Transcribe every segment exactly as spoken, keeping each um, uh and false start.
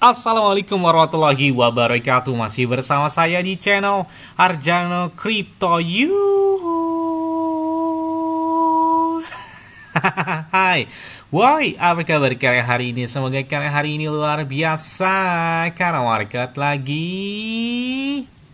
Assalamualaikum warahmatullahi wabarakatuh. Masih bersama saya di channel Arzano Crypto You. Hai, woi, apa kabar kalian hari ini? Semoga kalian hari ini luar biasa karena market lagi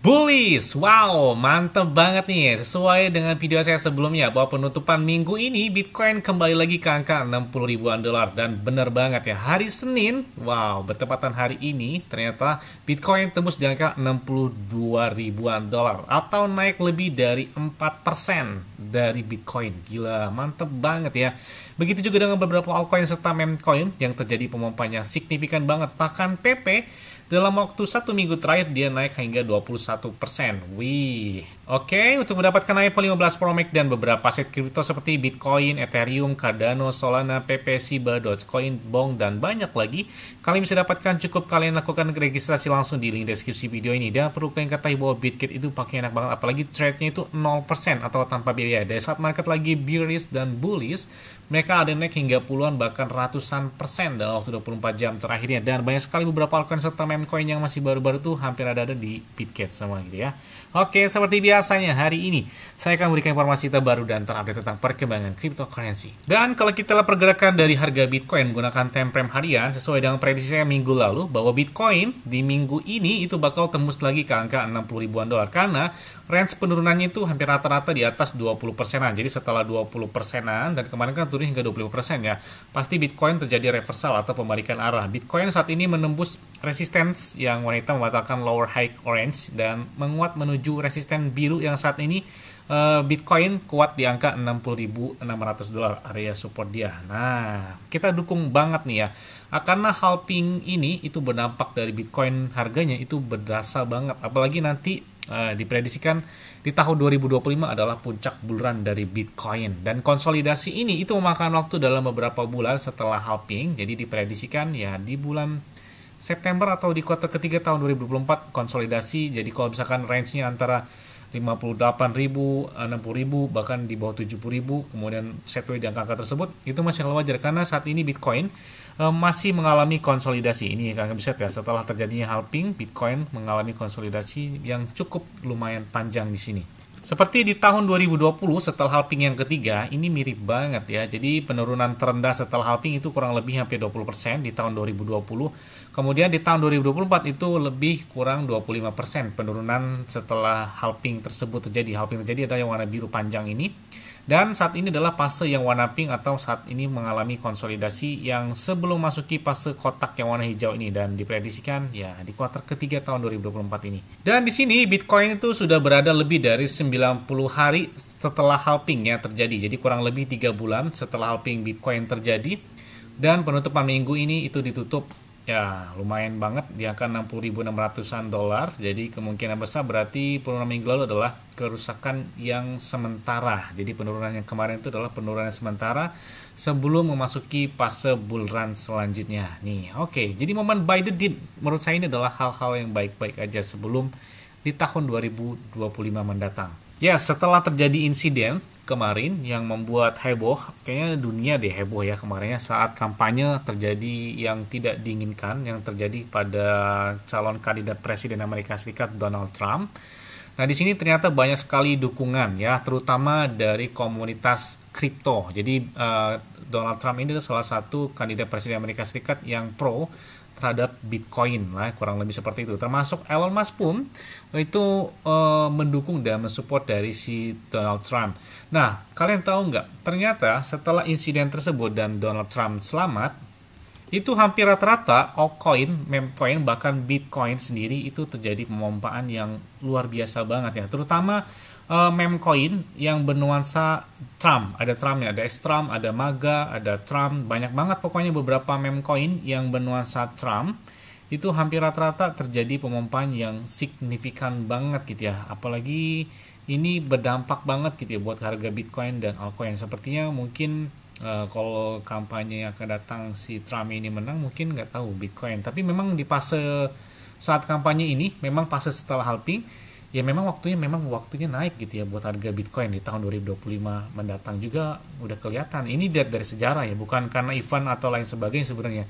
bullish. Wow, mantep banget nih. Sesuai dengan video saya sebelumnya bahwa penutupan minggu ini Bitcoin kembali lagi ke angka enam puluh ribuan dolar. Dan bener banget ya, hari Senin, wow, bertepatan hari ini ternyata Bitcoin tembus di angka enam puluh dua ribuan dolar atau naik lebih dari empat persen dari Bitcoin. Gila, mantep banget ya. Begitu juga dengan beberapa altcoin serta memcoin yang terjadi pemompanya signifikan banget. Bahkan Pepe dalam waktu satu minggu terakhir dia naik hingga dua puluh satu persen. Wih. Oke, untuk mendapatkan iPhone lima belas Pro Max dan beberapa aset kripto seperti Bitcoin, Ethereum, Cardano, Solana, P P, Shiba, Dogecoin, Bong, dan banyak lagi, kalian bisa dapatkan cukup kalian lakukan registrasi langsung di link deskripsi video ini. Dan perlu kalian ketahui bahwa Bitget itu pakai enak banget, apalagi trade-nya itu nol persen atau tanpa biaya. Dari saat market lagi bearish dan bullish, mereka ada naik hingga puluhan bahkan ratusan persen dalam waktu dua puluh empat jam terakhirnya. Dan banyak sekali beberapa altcoin serta memcoin yang masih baru-baru tuh hampir ada-ada di Bitget sama gitu ya. Oke, seperti biasa biasanya hari ini saya akan memberikan informasi terbaru dan terupdate tentang perkembangan cryptocurrency. Dan kalau kita lihat pergerakan dari harga Bitcoin menggunakan time frame harian, sesuai dengan prediksi saya minggu lalu bahwa Bitcoin di minggu ini itu bakal tembus lagi ke angka enam puluh ribuan dolar karena range penurunannya itu hampir rata-rata di atas dua puluh persenan. Jadi setelah dua puluh persenan dan kemarin kan turun hingga dua puluh persen ya, pasti Bitcoin terjadi reversal atau pembalikan arah. Bitcoin saat ini menembus resistance yang wanita membatalkan lower high orange dan menguat menuju resisten biru yang saat ini uh, Bitcoin kuat di angka enam puluh ribu enam ratus dolar area support dia. Nah, kita dukung banget nih ya. Karena halving ini itu berdampak dari Bitcoin harganya itu berasa banget. Apalagi nanti uh, diprediksikan di tahun dua ribu dua puluh lima adalah puncak buluran dari Bitcoin. Dan konsolidasi ini itu memakan waktu dalam beberapa bulan setelah halving. Jadi diprediksikan ya di bulan September atau di kuartal ketiga tahun dua ribu dua puluh empat konsolidasi. Jadi kalau misalkan range-nya antara lima puluh delapan ribu, enam puluh ribu, bahkan di bawah tujuh puluh ribu, kemudian settle di angka-angka tersebut, itu masih wajar karena saat ini Bitcoin e, masih mengalami konsolidasi. Ini kalian bisa lihat ya, setelah terjadinya halving, Bitcoin mengalami konsolidasi yang cukup lumayan panjang di sini. Seperti di tahun dua ribu dua puluh setelah halving yang ketiga, ini mirip banget ya. Jadi penurunan terendah setelah halving itu kurang lebih hampir dua puluh persen di tahun dua ribu dua puluh. Kemudian di tahun dua ribu dua puluh empat itu lebih kurang dua puluh lima persen penurunan setelah halving tersebut terjadi. Halving terjadi ada yang warna biru panjang ini. Dan saat ini adalah fase yang warna pink atau saat ini mengalami konsolidasi yang sebelum masuki fase kotak yang warna hijau ini. Dan diprediksikan ya di kuartal ketiga tahun dua ribu dua puluh empat ini. Dan di sini Bitcoin itu sudah berada lebih dari sembilan puluh hari setelah halving ya terjadi. Jadi kurang lebih tiga bulan setelah halving Bitcoin terjadi. Dan penutupan minggu ini itu ditutup ya lumayan banget di angka enam puluh ribu enam ratusan dolar. Jadi kemungkinan besar berarti penurunan minggu lalu adalah kerusakan yang sementara. Jadi penurunan yang kemarin itu adalah penurunan yang sementara sebelum memasuki fase bull run selanjutnya. Nih, oke. Okay. Jadi momen buy the dip menurut saya ini adalah hal-hal yang baik-baik aja sebelum di tahun dua ribu dua puluh lima mendatang. Ya, setelah terjadi insiden kemarin yang membuat heboh, kayaknya dunia deh heboh ya kemarinnya saat kampanye terjadi yang tidak diinginkan yang terjadi pada calon kandidat presiden Amerika Serikat Donald Trump. Nah, di sini ternyata banyak sekali dukungan ya, terutama dari komunitas kripto. Jadi uh, Donald Trump ini adalah salah satu kandidat presiden Amerika Serikat yang pro terhadap Bitcoin lah, kurang lebih seperti itu. Termasuk Elon Musk pun itu e, mendukung dan mensupport dari si Donald Trump. Nah, kalian tahu nggak? Ternyata setelah insiden tersebut dan Donald Trump selamat, itu hampir rata-rata altcoin, memcoin, bahkan Bitcoin sendiri itu terjadi pemompaan yang luar biasa banget ya. Terutama Uh, memcoin yang bernuansa Trump, ada Trumpnya, ada S-Trump, ada MAGA, ada Trump, banyak banget pokoknya beberapa memcoin yang bernuansa Trump itu hampir rata-rata terjadi pemompaan yang signifikan banget gitu ya. Apalagi ini berdampak banget gitu ya buat harga Bitcoin dan altcoin. Sepertinya mungkin uh, kalau kampanye yang akan datang si Trump ini menang mungkin nggak tahu Bitcoin, tapi memang di fase saat kampanye ini memang fase setelah halving ya memang waktunya memang waktunya naik gitu ya buat harga Bitcoin di tahun dua ribu dua puluh lima mendatang juga udah kelihatan. Ini dari sejarah ya, bukan karena event atau lain sebagainya sebenarnya.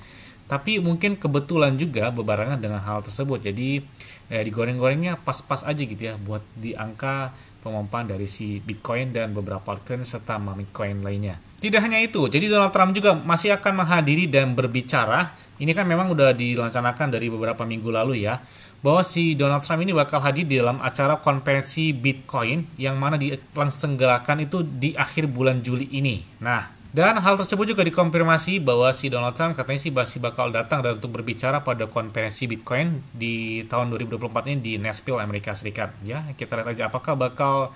Tapi mungkin kebetulan juga berbarengan dengan hal tersebut. Jadi eh, digoreng-gorengnya pas-pas aja gitu ya buat di angka pemompaan dari si Bitcoin dan beberapa altcoin serta meme coin lainnya. Tidak hanya itu, jadi Donald Trump juga masih akan menghadiri dan berbicara. Ini kan memang udah dilaksanakan dari beberapa minggu lalu ya, bahwa si Donald Trump ini bakal hadir di dalam acara konferensi Bitcoin yang mana dilaksanakan itu di akhir bulan Juli ini. Nah, dan hal tersebut juga dikonfirmasi bahwa si Donald Trump katanya sih masih bakal datang dan untuk berbicara pada konferensi Bitcoin di tahun dua ribu dua puluh empat ini di Nashville, Amerika Serikat. Ya, kita lihat aja apakah bakal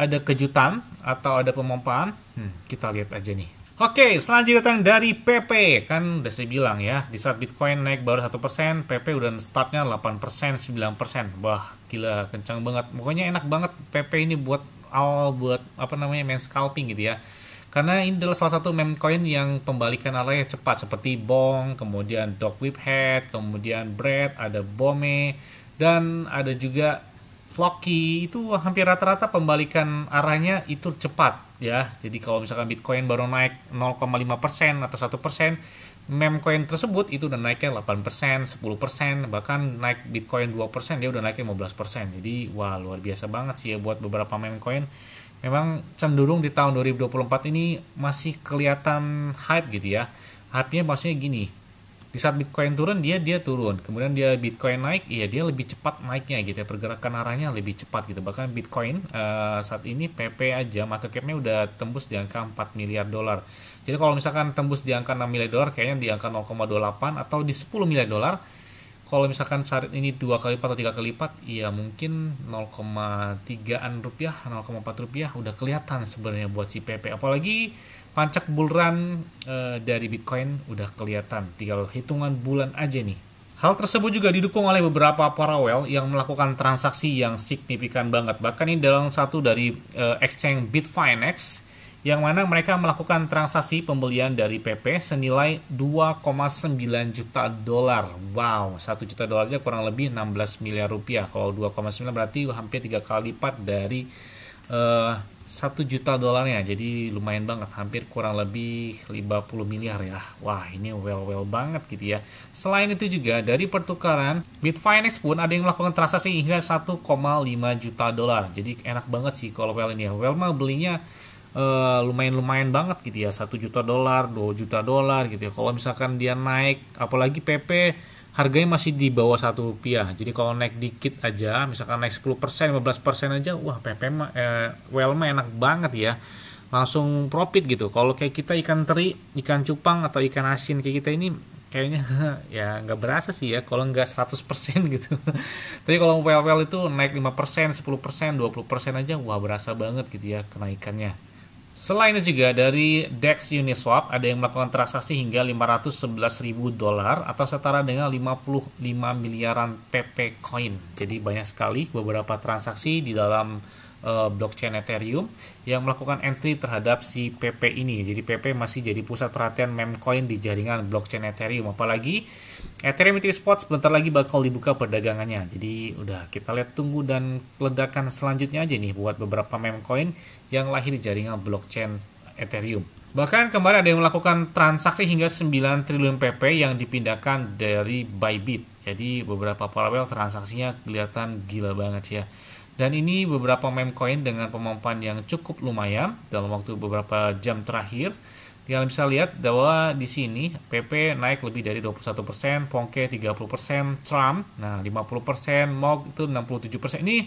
ada kejutan atau ada pemompaan. Hmm, kita lihat aja nih. Oke, selanjutnya datang dari Pepe. Kan udah saya bilang ya, di saat Bitcoin naik baru satu persen, Pepe udah startnya delapan persen, sembilan persen. Wah, gila, kencang banget. Pokoknya enak banget Pepe ini buat all, buat apa namanya, main scalping gitu ya. Karena ini adalah salah satu meme coin yang pembalikan arahnya cepat seperti Bong, kemudian Dogwifhat, kemudian BRETT, ada BOME, dan ada juga Floki. Itu hampir rata-rata pembalikan arahnya itu cepat ya. Jadi kalau misalkan Bitcoin baru naik nol koma lima persen atau satu persen, meme coin tersebut itu udah naiknya delapan persen, sepuluh persen, bahkan naik Bitcoin dua persen dia udah naiknya lima belas persen. Jadi wah, luar biasa banget sih ya buat beberapa meme coin. Memang cenderung di tahun dua ribu dua puluh empat ini masih kelihatan hype gitu ya. Hype-nya maksudnya gini, di saat Bitcoin turun dia dia turun, kemudian dia Bitcoin naik, ya dia lebih cepat naiknya gitu ya, pergerakan arahnya lebih cepat gitu. Bahkan Bitcoin uh, saat ini P P aja market cap-nya udah tembus di angka empat miliar dolar. Jadi kalau misalkan tembus di angka enam miliar dolar, kayaknya di angka nol koma dua delapan atau di sepuluh miliar dolar. Kalau misalkan syarat ini dua kali lipat atau tiga kali lipat, ya mungkin nol koma tigaan rupiah, nol koma empat rupiah udah kelihatan sebenarnya buat si P P. Apalagi pancak bull run e, dari Bitcoin udah kelihatan, tinggal hitungan bulan aja nih. Hal tersebut juga didukung oleh beberapa parawell yang melakukan transaksi yang signifikan banget. Bahkan ini dalam satu dari e, exchange Bitfinex, yang mana mereka melakukan transaksi pembelian dari P P senilai dua koma sembilan juta dolar. Wow, satu juta dolar aja kurang lebih enam belas miliar rupiah. Kalau dua koma sembilan berarti hampir tiga kali lipat dari uh, satu juta dolarnya. Jadi lumayan banget, hampir kurang lebih lima puluh miliar ya. Wah, ini well-well banget gitu ya. Selain itu juga dari pertukaran Bitfinex pun ada yang melakukan transaksi hingga satu koma lima juta dolar. Jadi enak banget sih kalau well ini ya. Well mah belinya lumayan-lumayan uh, banget gitu ya, satu juta dolar, dua juta dolar gitu ya. Kalau misalkan dia naik, apalagi P P harganya masih di bawah satu rupiah. Jadi kalau naik dikit aja, misalkan naik sepuluh persen, lima belas persen aja, wah P P mah, eh, well mah enak banget ya, langsung profit gitu. Kalau kayak kita ikan teri, ikan cupang atau ikan asin kayak kita ini kayaknya ya nggak berasa sih ya kalau nggak seratus persen gitu. Tapi kalau well-well itu naik lima persen, sepuluh persen, dua puluh persen aja, wah berasa banget gitu ya kenaikannya. Selain itu juga dari D E X Uniswap ada yang melakukan transaksi hingga lima ratus sebelas ribu dolar atau setara dengan lima puluh lima miliaran P P Coin. Jadi banyak sekali beberapa transaksi di dalam uh, blockchain Ethereum yang melakukan entry terhadap si P P ini. Jadi P P masih jadi pusat perhatian meme coin di jaringan blockchain Ethereum. Apalagi Ethereum Ether Spot sebentar lagi bakal dibuka perdagangannya. Jadi udah, kita lihat tunggu dan ledakan selanjutnya aja nih buat beberapa meme coin yang lahir di jaringan blockchain Ethereum. Bahkan kemarin ada yang melakukan transaksi hingga sembilan triliun P P yang dipindahkan dari Bybit. Jadi beberapa paralel transaksinya kelihatan gila banget ya. Dan ini beberapa meme coin dengan pemompaan yang cukup lumayan dalam waktu beberapa jam terakhir. Kalian bisa lihat bahwa di sini P P naik lebih dari dua puluh satu persen, Pongke tiga puluh persen, Trump nah lima puluh persen, Mock itu enam puluh tujuh persen. Ini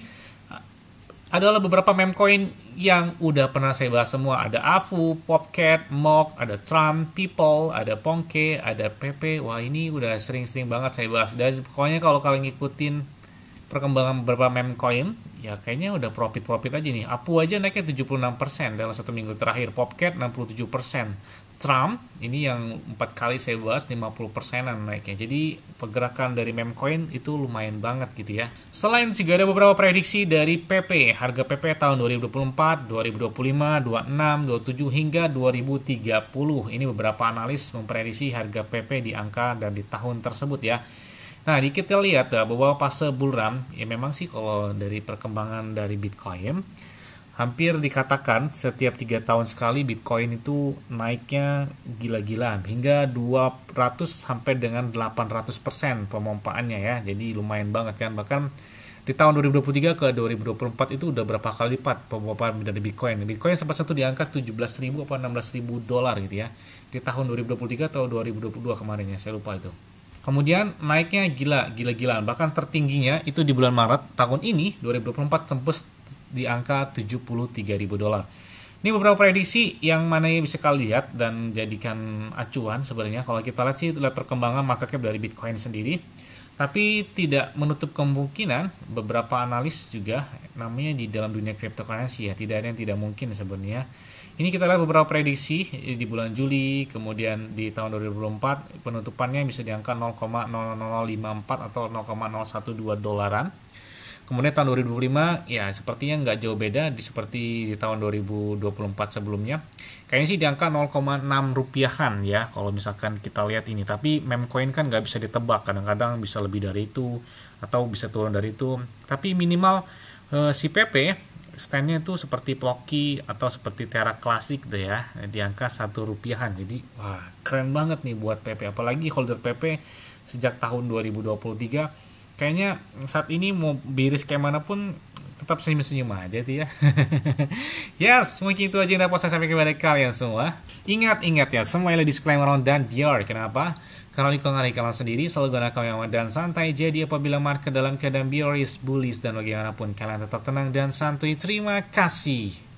adalah beberapa meme coin yang udah pernah saya bahas semua. Ada A F U, Popcat, Mock, ada Trump, People, ada Pongke, ada P P. Wah, ini udah sering-sering banget saya bahas. Dan pokoknya kalau kalian ngikutin perkembangan beberapa meme coin, ya kayaknya udah profit-profit aja nih. A P U aja naiknya tujuh puluh enam persen dalam satu minggu terakhir. Popcat enam puluh tujuh persen. Trump, ini yang empat kali saya bahas lima puluh persenan naiknya. Jadi pergerakan dari meme coin itu lumayan banget gitu ya. Selain juga ada beberapa prediksi dari P P. Harga P P tahun dua ribu dua puluh empat, dua ribu dua puluh lima, dua puluh enam, dua puluh tujuh, hingga dua ribu tiga puluh. Ini beberapa analis memprediksi harga P P di angka dan di tahun tersebut ya. Nah, di kita lihat ya, bahwa fase bull run ya memang sih kalau dari perkembangan dari Bitcoin hampir dikatakan setiap tiga tahun sekali Bitcoin itu naiknya gila-gilaan hingga dua ratus sampai dengan delapan ratus persen pemompaannya ya. Jadi lumayan banget kan, bahkan di tahun dua ribu dua puluh tiga ke dua ribu dua puluh empat itu udah berapa kali lipat pemompaan dari Bitcoin. Bitcoin sempat satu di angka tujuh belas ribu atau enam belas ribu dolar gitu ya. Di tahun dua ribu dua puluh tiga atau dua ribu dua puluh dua kemarin ya, saya lupa itu. Kemudian naiknya gila, gila-gilaan, bahkan tertingginya itu di bulan Maret tahun ini dua ribu dua puluh empat tembus di angka tujuh puluh tiga ribu dolar. Ini beberapa prediksi yang mana ya bisa kalian lihat dan jadikan acuan sebenarnya. Kalau kita lihat sih itulah perkembangan market cap dari Bitcoin sendiri. Tapi tidak menutup kemungkinan beberapa analis juga, namanya di dalam dunia cryptocurrency ya, tidak ada yang tidak mungkin sebenarnya. Ini kita lihat beberapa prediksi di bulan Juli, kemudian di tahun dua ribu dua puluh empat penutupannya bisa di angka nol koma nol nol lima empat atau nol koma nol satu dua dolaran. Kemudian tahun dua ribu dua puluh lima ya sepertinya nggak jauh beda di seperti di tahun dua ribu dua puluh empat sebelumnya. Kayaknya sih di angka nol koma enam rupiahan ya kalau misalkan kita lihat ini. Tapi memcoin kan nggak bisa ditebak, kadang-kadang bisa lebih dari itu atau bisa turun dari itu. Tapi minimal eh, si Pepe standnya itu seperti Floki atau seperti Terra Classic deh ya, di angka satu rupiahan. Jadi wah keren banget nih buat Pepe, apalagi holder Pepe sejak tahun dua ribu dua puluh tiga. Kayaknya saat ini mau biris kayak manapun tetap senyum-senyum aja tuh ya. Yes, mungkin itu aja yang dapat saya sampaikan kepada kalian semua. Ingat-ingat ya, semuanya disclaimer dan dior. Kenapa? Karena di kongan kalian sendiri selalu gunakan yang aman dan santai. Jadi apabila market dalam keadaan bearish, bullish dan bagaimanapun, kalian tetap tenang dan santuy. Terima kasih.